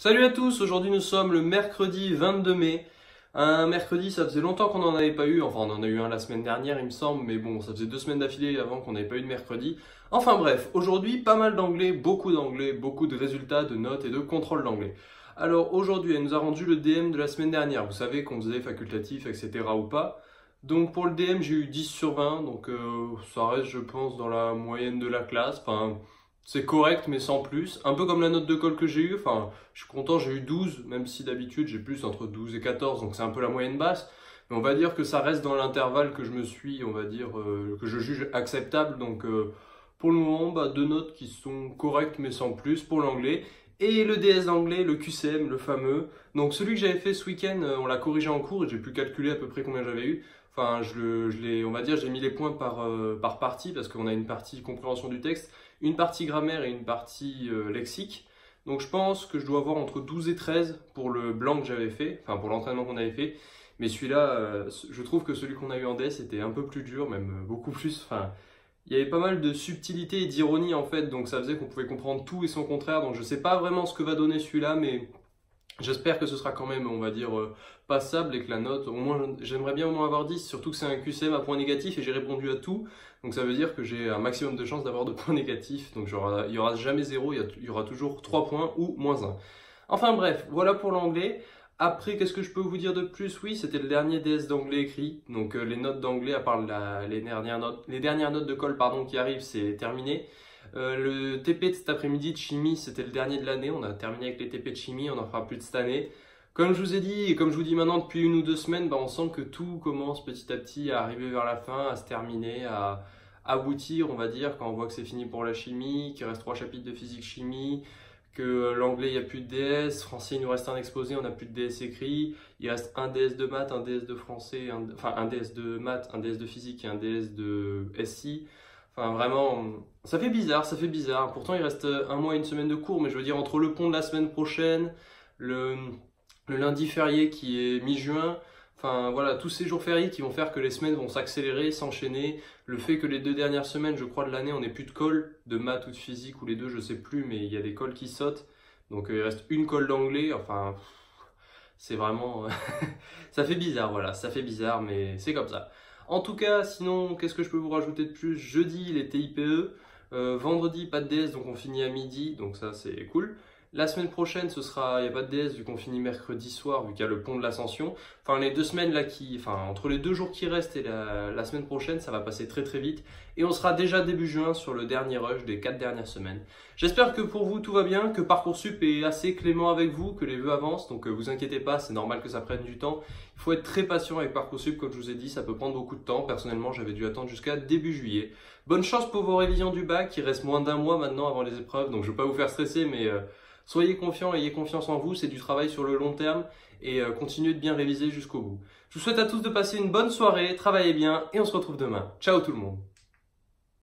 Salut à tous, aujourd'hui nous sommes le mercredi 22 mai. Un mercredi, ça faisait longtemps qu'on n'en avait pas eu, enfin on en a eu un la semaine dernière il me semble, mais bon ça faisait 2 semaines d'affilée avant qu'on n'avait pas eu de mercredi. Enfin bref, aujourd'hui pas mal d'anglais, beaucoup de résultats, de notes et de contrôles d'anglais. Alors aujourd'hui elle nous a rendu le DM de la semaine dernière, vous savez qu'on faisait facultatif etc ou pas. Donc pour le DM j'ai eu 10 sur 20, donc ça reste je pense dans la moyenne de la classe, enfin... C'est correct, mais sans plus. Un peu comme la note de colle que j'ai eue. Enfin, je suis content, j'ai eu 12, même si d'habitude j'ai plus entre 12 et 14, donc c'est un peu la moyenne basse. Mais on va dire que ça reste dans l'intervalle que je me suis, on va dire, que je juge acceptable. Donc, pour le moment, bah, 2 notes qui sont correctes, mais sans plus pour l'anglais. Et le DS d'anglais, le QCM, le fameux. Donc, celui que j'avais fait ce week-end, on l'a corrigé en cours et j'ai pu calculer à peu près combien j'avais eu. Enfin, on va dire, j'ai mis les points par partie parce qu'on a une partie compréhension du texte, une partie grammaire et une partie lexique. Donc je pense que je dois avoir entre 12 et 13 pour le blanc que j'avais fait, enfin pour l'entraînement qu'on avait fait. Mais celui-là, je trouve que celui qu'on a eu en DS était un peu plus dur, même beaucoup plus. Enfin, il y avait pas mal de subtilité et d'ironie en fait, donc ça faisait qu'on pouvait comprendre tout et son contraire. Donc je sais pas vraiment ce que va donner celui-là, mais... J'espère que ce sera quand même, on va dire, passable et que la note, au moins, j'aimerais bien au moins avoir 10, surtout que c'est un QCM à point négatif et j'ai répondu à tout. Donc ça veut dire que j'ai un maximum de chances d'avoir de points négatifs. Donc il n'y aura jamais 0, il y aura toujours 3 points ou moins 1. Enfin bref, voilà pour l'anglais. Après, qu'est-ce que je peux vous dire de plus? Oui, c'était le dernier DS d'anglais écrit. Donc les notes d'anglais, à part les dernières notes de colle pardon, qui arrivent, c'est terminé. Le TP de cet après-midi de chimie, c'était le dernier de l'année, on a terminé avec les TP de chimie, on n'en fera plus de cette année. Comme je vous ai dit, et comme je vous dis maintenant depuis 1 ou 2 semaines, bah, on sent que tout commence petit à petit à arriver vers la fin, à se terminer, à aboutir, on va dire, quand on voit que c'est fini pour la chimie, qu'il reste 3 chapitres de physique-chimie, que l'anglais il n'y a plus de DS, français il nous reste un exposé, on n'a plus de DS écrit, il reste un DS de maths, un DS de français, enfin un DS de maths, un DS de physique et un DS de SI. Enfin vraiment, ça fait bizarre, ça fait bizarre. Pourtant il reste 1 mois et 1 semaine de cours, mais je veux dire entre le pont de la semaine prochaine, le lundi férié qui est mi-juin, enfin voilà, tous ces jours fériés qui vont faire que les semaines vont s'accélérer, s'enchaîner. Le fait que les 2 dernières semaines, je crois, de l'année, on n'ait plus de colle, de maths ou de physique, ou les deux, je sais plus, mais il y a des colles qui sautent. Donc il reste une colle d'anglais, enfin... C'est vraiment... ça fait bizarre, voilà, ça fait bizarre, mais c'est comme ça. En tout cas, sinon, qu'est-ce que je peux vous rajouter de plus? Jeudi, les TIPE. Vendredi, pas de DS, donc on finit à midi, donc ça, c'est cool. La semaine prochaine, ce sera, il n'y a pas de DS, vu qu'on finit mercredi soir, vu qu'il y a le pont de l'Ascension. Enfin, les 2 semaines, là, entre les 2 jours qui restent et la semaine prochaine, ça va passer très très vite. Et on sera déjà début juin sur le dernier rush des 4 dernières semaines. J'espère que pour vous, tout va bien, que Parcoursup est assez clément avec vous, que les vœux avancent. Donc, vous inquiétez pas, c'est normal que ça prenne du temps. Il faut être très patient avec Parcoursup, comme je vous ai dit, ça peut prendre beaucoup de temps. Personnellement, j'avais dû attendre jusqu'à début juillet. Bonne chance pour vos révisions du bac, il reste moins d'1 mois maintenant avant les épreuves, donc je ne veux pas vous faire stresser, mais... soyez confiants, ayez confiance en vous, c'est du travail sur le long terme et continuez de bien réviser jusqu'au bout. Je vous souhaite à tous de passer une bonne soirée, travaillez bien et on se retrouve demain. Ciao tout le monde!